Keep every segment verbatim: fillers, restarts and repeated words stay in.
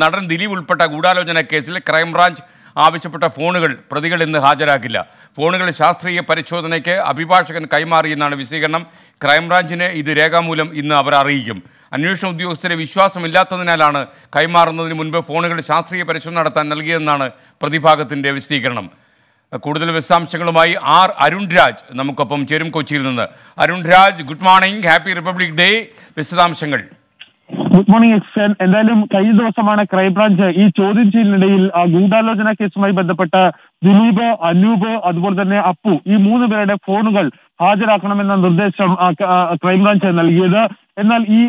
നടൻ ദിലീപ് ഉൾപ്പെട്ട ഗൂഢാലോചന കേസിൽ ക്രൈംബ്രാഞ്ച് ആവശ്യപ്പെട്ട ഫോണുകൾ പ്രതികൾ ഇന്ന് ഹാജരാക്കില്ല. ഫോണുകൾ ശാസ്ത്രീയ പരിശോധനയ്ക്ക് അഭിഭാഷകൻ കൈമാറിയെന്നാണ് വിശദീകരണം. ക്രൈംബ്രാഞ്ചിന് ഇത് രേഖാമൂലം ഇന്ന് അവർ അറിയിക്കും. അന്വേഷണ ഉദ്യോഗസ്ഥരെ വിശ്വാസമില്ലാത്തതിനാലാണ് കൈമാറുന്നതിന് മുൻപ് ഫോണുകൾ ശാസ്ത്രീയ പരിശോധന നടത്താൻ നൽകിയതെന്നാണ് പ്രതിഭാഗത്തിൻ്റെ വിശദീകരണം. കൂടുതൽ വിശദാംശങ്ങളുമായി ആർ അരുൺരാജ് നമുക്കൊപ്പം ചേരും കൊച്ചിയിൽ നിന്ന്. Arunraj, good morning, happy Republic Day. വിശദാംശങ്ങൾ. ഗുഡ് മോർണിംഗ് എക്സൻ. എന്തായാലും കഴിഞ്ഞ ദിവസമാണ് ക്രൈംബ്രാഞ്ച് ഈ ചോദ്യം ചെയ്യലിനിടയിൽ ഗൂഢാലോചന കേസുമായി ബന്ധപ്പെട്ട ദിലീപ്, അനൂപ്, അതുപോലെ തന്നെ അപ്പു ഈ മൂന്ന് പേരുടെ ഫോണുകൾ ഹാജരാക്കണമെന്ന നിർദ്ദേശം ക്രൈംബ്രാഞ്ച് നൽകിയത്. എന്നാൽ ഈ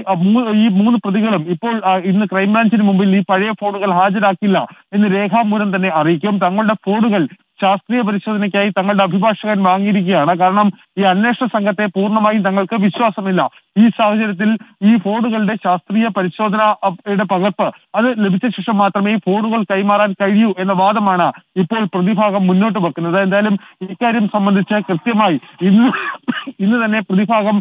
ഈ മൂന്ന് പ്രതികളും ഇപ്പോൾ ഇന്ന് ക്രൈംബ്രാഞ്ചിന് മുമ്പിൽ ഈ പഴയ ഫോണുകൾ ഹാജരാക്കില്ല എന്ന് രേഖാമൂലം തന്നെ അറിയിക്കും. തങ്ങളുടെ ഫോണുകൾ ശാസ്ത്രീയ പരിശോധനയ്ക്കായി തങ്ങളുടെ അഭിഭാഷകൻ വാങ്ങിയിരിക്കുകയാണ്. കാരണം ഈ അന്വേഷണ സംഘത്തെ പൂർണ്ണമായും തങ്ങൾക്ക് വിശ്വാസമില്ല. ഈ സാഹചര്യത്തിൽ ഈ ഫോണുകളുടെ ശാസ്ത്രീയ പരിശോധനയുടെ പകർപ്പ് അത് ലഭിച്ച ശേഷം മാത്രമേ ഈ ഫോണുകൾ കൈമാറാൻ കഴിയൂ എന്ന വാദമാണ് ഇപ്പോൾ പ്രതിഭാഗം മുന്നോട്ട് വെക്കുന്നത്. എന്തായാലും ഇക്കാര്യം സംബന്ധിച്ച് കൃത്യമായി ഇന്ന് ഇന്ന് തന്നെ പ്രതിഭാഗം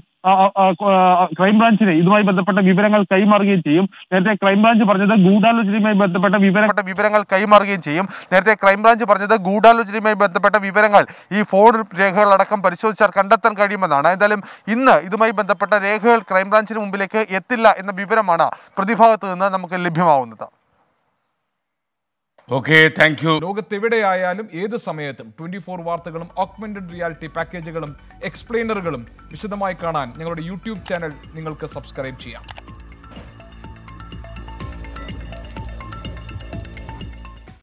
ക്രൈംബ്രാഞ്ചിന് ഇതുമായി ബന്ധപ്പെട്ട വിവരങ്ങൾ കൈമാറുകയും ചെയ്യും. നേരത്തെ ക്രൈംബ്രാഞ്ച് പറഞ്ഞത് ഗൂഢാലോചനയുമായി ബന്ധപ്പെട്ട വിവരപ്പെട്ട വിവരങ്ങൾ കൈമാറുകയും ചെയ്യും. നേരത്തെ ക്രൈംബ്രാഞ്ച് പറഞ്ഞത് ഗൂഢാലോചനയുമായി ബന്ധപ്പെട്ട വിവരങ്ങൾ ഈ ഫോൺ രേഖകളടക്കം പരിശോധിച്ചാൽ കണ്ടെത്താൻ കഴിയുമെന്നാണ്. എന്തായാലും ഇന്ന് ഇതുമായി ബന്ധപ്പെട്ട രേഖകൾ ക്രൈംബ്രാഞ്ചിന് മുമ്പിലേക്ക് എത്തില്ല എന്ന വിവരമാണ് പ്രതിഭാഗത്ത് നിന്ന് നമുക്ക് ലഭ്യമാവുന്നത്. Okay, thank you. ലോകത്തെവിടെയായാലും ഏത് സമയത്തും ട്വന്റി ഫോർ വാർത്തകളും ഓഗ്മെന്റഡ് റിയാലിറ്റി പാക്കേജുകളും എക്സ്പ്ലെയിനറുകളും വിശദമായി കാണാൻ ഞങ്ങളുടെ യൂട്യൂബ് ചാനൽ നിങ്ങൾക്ക് സബ്സ്ക്രൈബ് ചെയ്യാം.